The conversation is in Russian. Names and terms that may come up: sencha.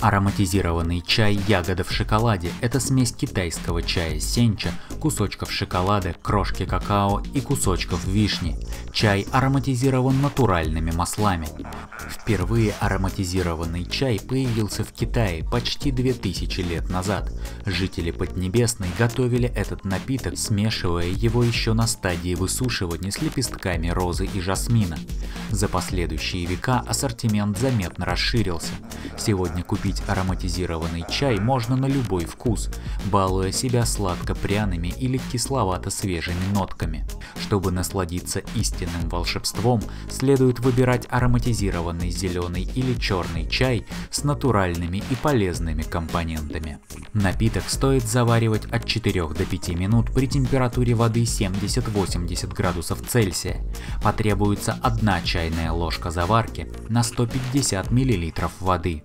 Ароматизированный чай «Ягода в шоколаде» – это смесь китайского чая сенча, кусочков шоколада, крошки какао и кусочков вишни. Чай ароматизирован натуральными маслами. Впервые ароматизированный чай появился в Китае почти 2000 лет назад. Жители Поднебесной готовили этот напиток, смешивая его еще на стадии высушивания с лепестками розы и жасмина. За последующие века ассортимент заметно расширился. Сегодня купить ароматизированный чай можно на любой вкус, балуя себя сладко-пряными или кисловато-свежими нотками. Чтобы насладиться истинным волшебством, следует выбирать ароматизированный зеленый или черный чай с натуральными и полезными компонентами. Напиток стоит заваривать от 4 до 5 минут при температуре воды 70-80 градусов Цельсия. Потребуется 1 чайная ложка заварки на 150 мл воды.